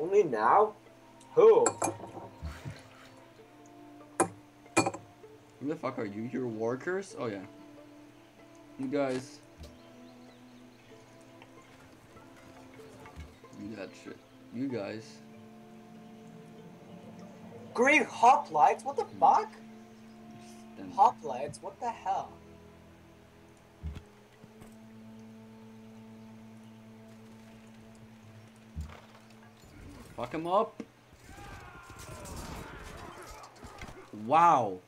Only now? Who? Who the fuck are you? You're workers? Oh yeah. You guys. Do that shit. You guys. Green hop lights? What the fuck? Hop lights? What the hell? Fuck him up. Wow.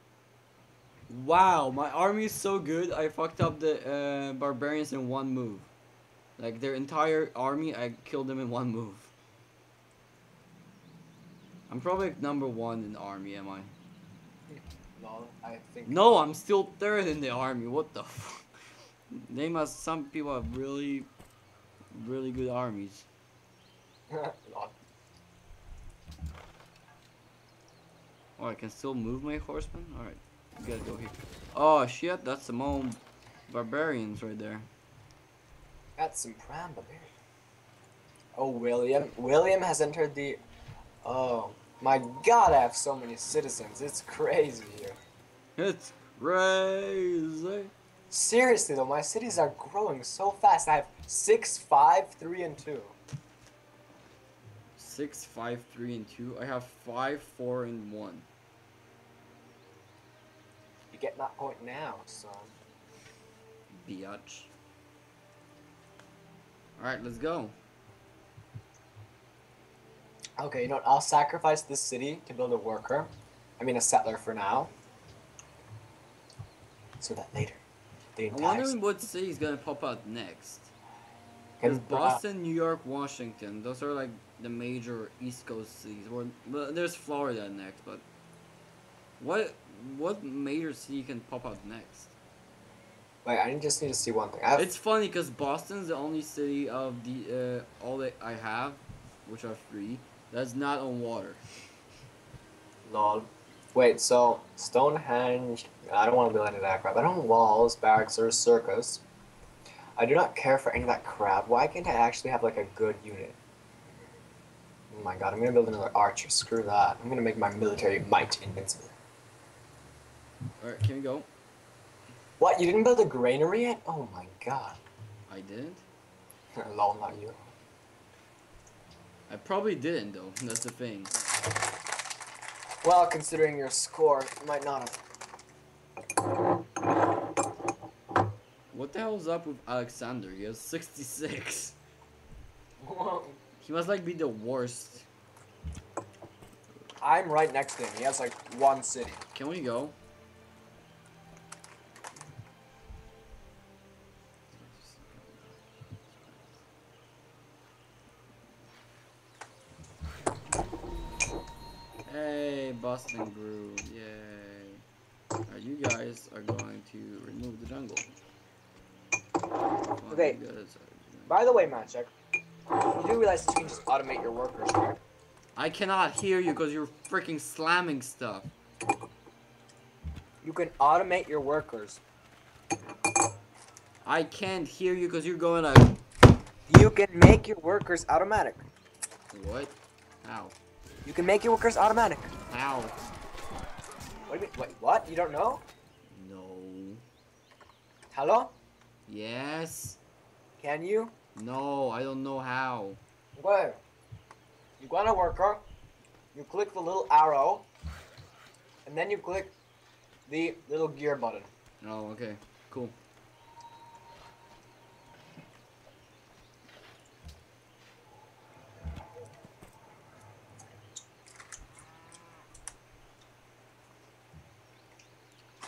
Wow, my army is so good, I fucked up the barbarians in one move. Like, their entire army, I killed them in one move. I'm probably like, #1 in the army, am I? No, I think... No, I'm still 3rd in the army, what the fuck? They must... Some people have really... Really good armies. Oh, I can still move my horsemen? Alright. You gotta go here. Oh shit, that's some old barbarians right there. That's some prime barbarians. Oh, William. William has entered the... Oh, my god, I have so many citizens. It's crazy here. It's crazy. Seriously though, my cities are growing so fast. I have 6, 5, 3, and 2. 6, 5, 3, and 2. I have 5, 4, and 1. You get my point now, son. Biatch. All right, let's go. Okay, you know what? I'll sacrifice this city to build a worker. I mean, a settler for now. So that later, the entire. I wonder what city's gonna pop out next. There's Boston, New York, Washington. Those are like the major East Coast cities. Or there's Florida next, but what major city can pop out next? Wait, I just need to see one thing. It's funny because Boston's the only city of the all that I have, which are 3, that's not on water. Lol. Wait, so Stonehenge. I don't want to build any of that crap. I don't want walls, barracks, or circus. I do not care for any of that crap. Why can't I actually have like a good unit? Oh my god, I'm gonna build another archer. Screw that. I'm gonna make my military might invincible. Alright, can we go? What? You didn't build a granary yet? Oh my god. I didn't? Lol, not you. I probably didn't though. That's the thing. Well, considering your score, you might not have. What the hell is up with Alexander? He has 66. Whoa. He must like be the worst. I'm right next to him. He has like 1 city. Can we go? Hey, Boston grew. Yay. Alright, you guys are going to remove the jungle. Okay. By the way, Magic, you do realize that you can just automate your workers, right? I cannot hear you because you're freaking slamming stuff. You can automate your workers. I can't hear you because you're going to... You can make your workers automatic. What? How? You can make your workers automatic. How? What do you mean? Wait, what? You don't know? No. Hello? Yes. Can you? No, I don't know how. Where? You go on a worker, you click the little arrow, and then you click the little gear button. Oh, okay. Cool.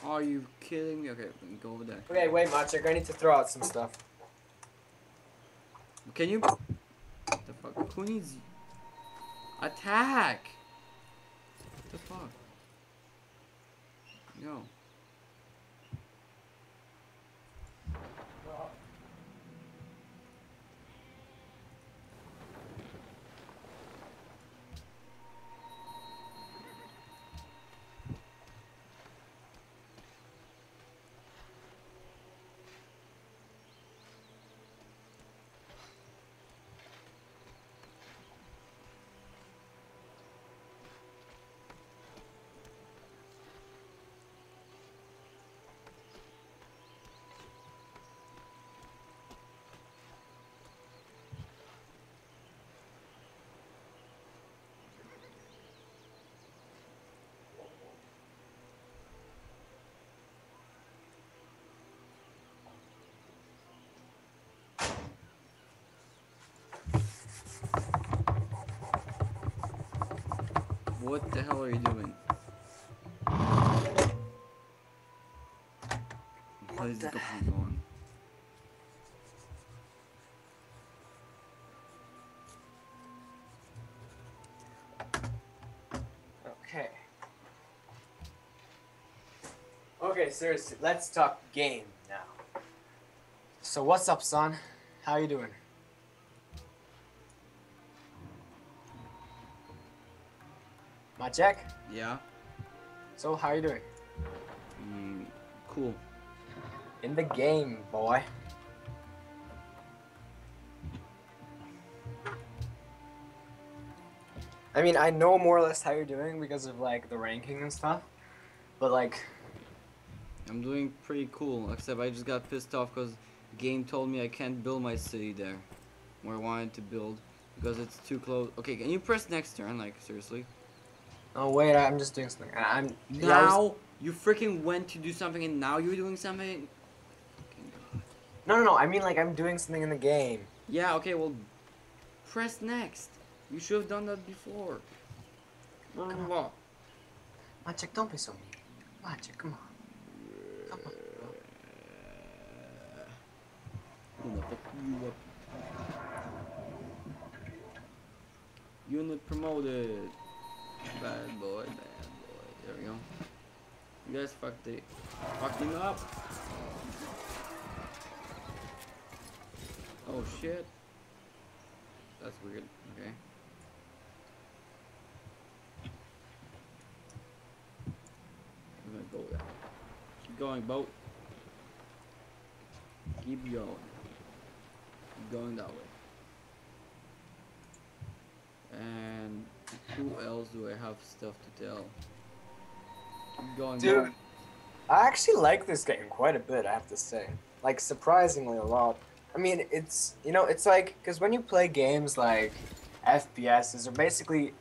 Are you kidding me? Okay, let me go over there. Okay, wait, Macho, I need to throw out some stuff. Can you... What the fuck? Who needs... Attack! What the fuck? Yo. What the hell are you doing? What is going on? Okay. Okay, seriously, let's talk game now. So what's up, son? How you doing? Maciek? Yeah? So, how you doing? Cool. In the game, boy. I mean, I know more or less how you're doing because of, like, the ranking and stuff. But, like... I'm doing pretty cool, except I just got pissed off because the game told me I can't build my city there. Where I wanted to build. Because it's too close. Okay, can you press next turn? Like, seriously? Oh wait, I'm just doing something. You freaking went to do something and now you're doing something? No, I mean like I'm doing something in the game. Yeah, okay, well press next. You should have done that before. Come on. Maciek, don't be so mean. Maciek, come on. Come on. Unit promoted. Bad boy, bad boy. There we go. You guys fucking up. Oh shit. That's weird. Okay. I'm gonna go there. Keep going, boat. Keep going. Keep going that way. And who else do I have stuff to tell? Keep going. Dude, down. I actually like this game quite a bit, I have to say. Like, surprisingly a lot. I mean, it's, you know, it's like, because when you play games like FPSs, or basically,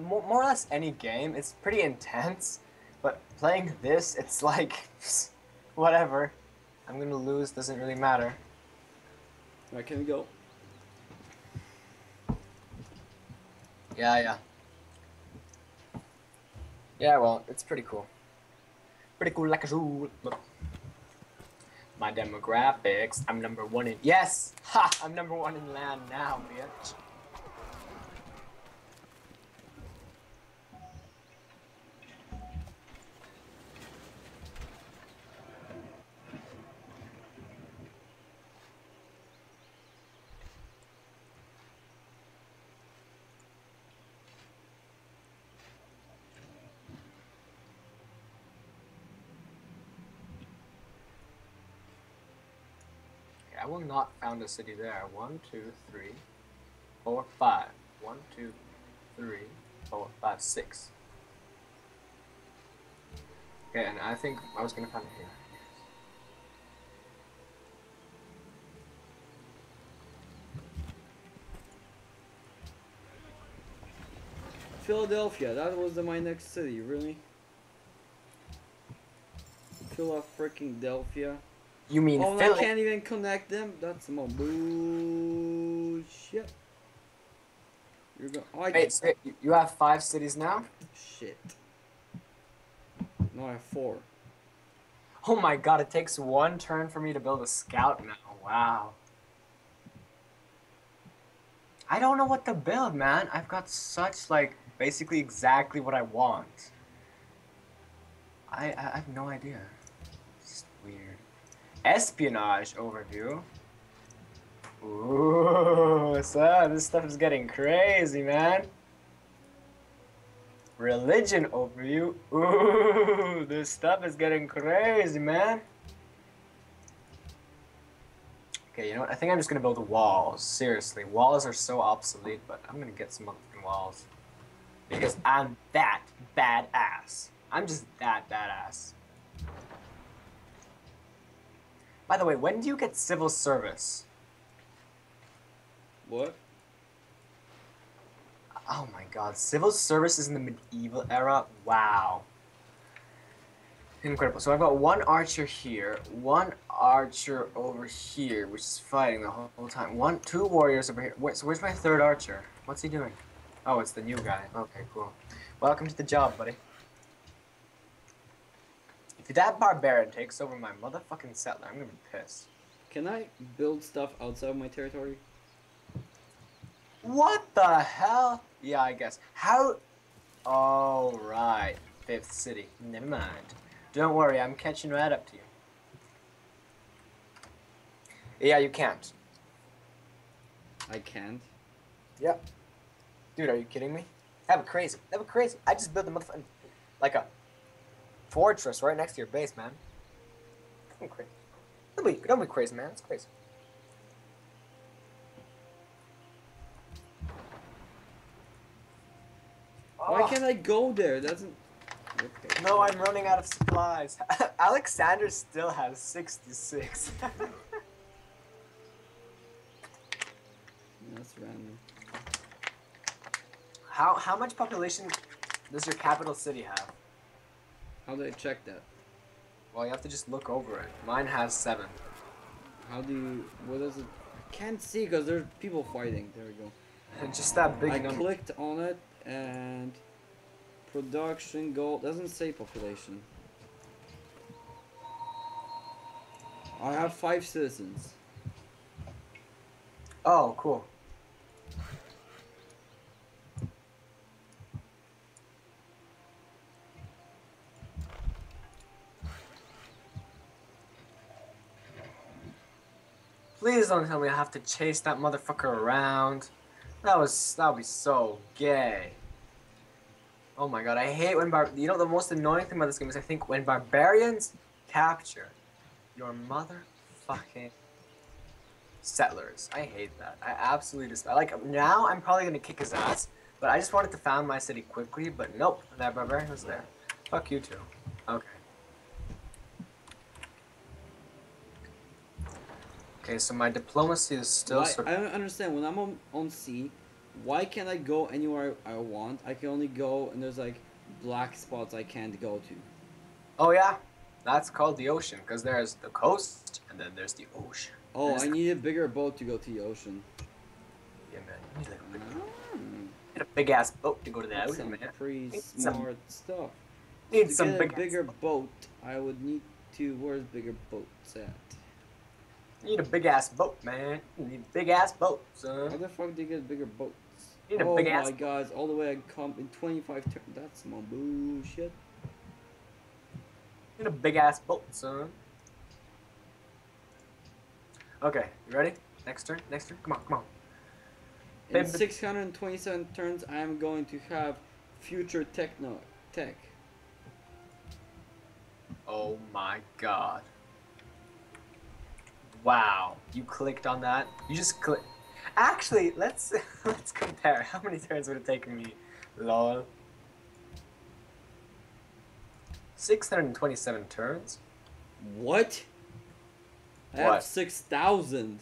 more or less any game, it's pretty intense. But playing this, it's like, whatever. I'm gonna lose, doesn't really matter. Alright, can we go? Yeah, well, it's pretty cool. Pretty cool like a zoo. Look. My demographics, I'm #1 in... Yes! Ha! I'm #1 in land now, bitch. I will not found a city there. 1, 2, 3, 4, 5. 1, 2, 3, 4, 5, 6. Okay, and I think I was gonna find it here. Philadelphia. That was my next city. Really? Philadelphia. You mean oh, Philly? I can't even connect them? That's some more bullshit. You're going. Oh, wait, so you have 5 cities now? Shit. No, I have 4. Oh my god, it takes 1 turn for me to build a scout now. Wow. I don't know what to build, man. I've got such, like, basically exactly what I want. I have no idea. It's just weird. Espionage overview. Ooh, so this stuff is getting crazy, man. Religion overview. Ooh, this stuff is getting crazy, man. Okay, you know what? I think I'm just gonna build walls. Seriously, walls are so obsolete, but I'm gonna get some motherfucking walls because I'm that badass. I'm just that badass. By the way, when do you get civil service? What? Oh my god, civil service is in the medieval era? Wow. Incredible. So I've got 1 archer here, 1 archer over here, which is fighting the whole time. 2 warriors over here. Wait, so where's my 3rd archer? What's he doing? Oh, it's the new guy. Okay, cool. Welcome to the job, buddy. If that barbarian takes over my motherfucking settler, I'm gonna be pissed. Can I build stuff outside my territory? What the hell? Yeah, I guess. How? All right, Fifth City. Never mind. Don't worry, I'm catching right up to you. Yeah, you can't. I can't? Yep. Dude, are you kidding me? That was crazy. That was crazy. I just built a motherfucking, like a fortress right next to your base, man. I'm crazy. Don't be crazy, man. That's crazy. Why can't I go there? Doesn't. Okay. No, I'm running out of supplies. Alexander still has 66. That's random. How much population does your capital city have? How do I check that? Well, you have to just look over it. Mine has 7. How do you? What is it? I can't see because there's people fighting. There we go. Just that big number. I clicked on it and production goal doesn't say population. I have 5 citizens. Oh, cool. Please don't tell me I have to chase that motherfucker around. That would be so gay. Oh my god, I hate when you know the most annoying thing about this game is I think when barbarians capture your motherfucking settlers. I hate that. I absolutely despise. Like now, I'm probably gonna kick his ass. But I just wanted to found my city quickly. But nope, that barbarian was there. Fuck you too. Okay. Okay, so my diplomacy is still I don't understand. When I'm on sea, why can't I go anywhere I want? I can only go, and there's like black spots I can't go to. Oh yeah, that's called the ocean, because there's the coast, and then there's the ocean. Oh, I need a bigger boat to go to the ocean. Yeah, man, you need like a big boat. Need a big ass boat to go to the ocean, man. Pretty smart stuff. Need some bigger boat. I would need to. Where's bigger boats at? You need a big ass boat, man. You need a big ass boat, son. How the fuck do you get bigger boats? You need a big ass. Oh my god, all the way I come in 25 turns. That's my bullshit. You need a big ass boat, son. Okay, you ready? Next turn, next turn. Come on, come on. In 627 turns, I am going to have future tech. Oh my god. Wow, you clicked on that? You just click. Actually, let's compare. How many turns would it take me? Lol. 627 turns? What? I have 6,000.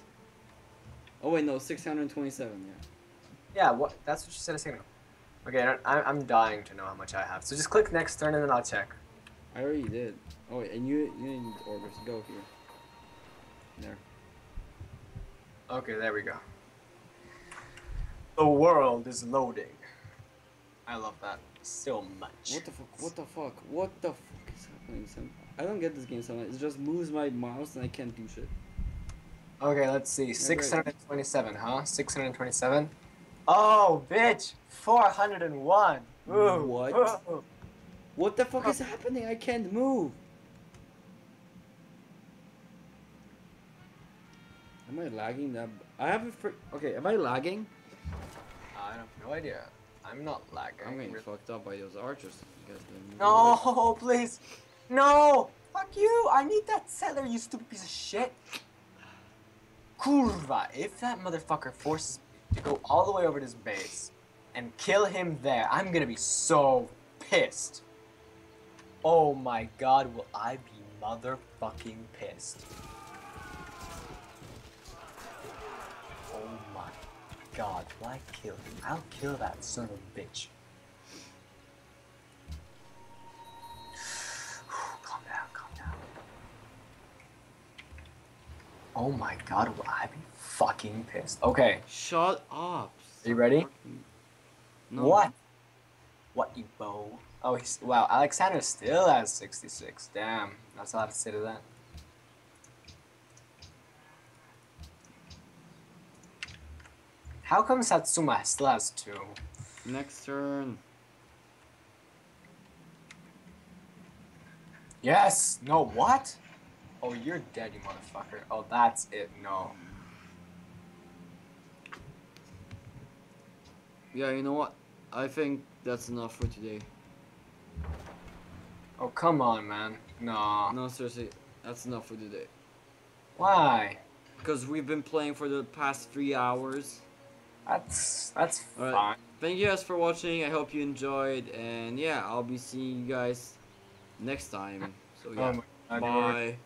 Oh wait, no, 627. Yeah. Yeah, what? That's what you said a second ago. Okay, I'm dying to know how much I have. So just click next turn and then I'll check. I already did. Oh wait, and you need orders. Go here. There. Okay, there we go. The world is loading. I love that so much. What the fuck? What the fuck? What the fuck is happening, Sam? I don't get this game sometimes. It just moves my mouse and I can't do shit. Okay, let's see. 627, huh? 627. Oh, bitch! 401! Ooh. What? Ooh. What the fuck is happening? I can't move. Am I lagging that? I have a okay, am I lagging? I have no idea. I'm not lagging. I'm getting fucked up by those archers. No, please. No! Fuck you! I need that settler, you stupid piece of shit. Kurva, if that motherfucker forces me to go all the way over to his base and kill him there, I'm gonna be so pissed. Oh my god, will I be motherfucking pissed. Oh my god, why kill him? I'll kill that son of a bitch. Calm down, calm down. Oh my god, will I be fucking pissed. Okay. Shut up. Are you ready? No. What? What you bow? Oh, he's, wow, Alexander still has 66. Damn, that's a lot to say to that. How come Satsuma still has 2? Next turn. Yes! No, what? Oh, you're dead, you motherfucker. Oh, that's it. No. Yeah, you know what? I think that's enough for today. Oh, come on, man. No. No, seriously. That's enough for today. Why? Because we've been playing for the past 3 hours. That's fine. Right. Thank you guys for watching. I hope you enjoyed. And yeah, I'll be seeing you guys next time. So yeah. Bye.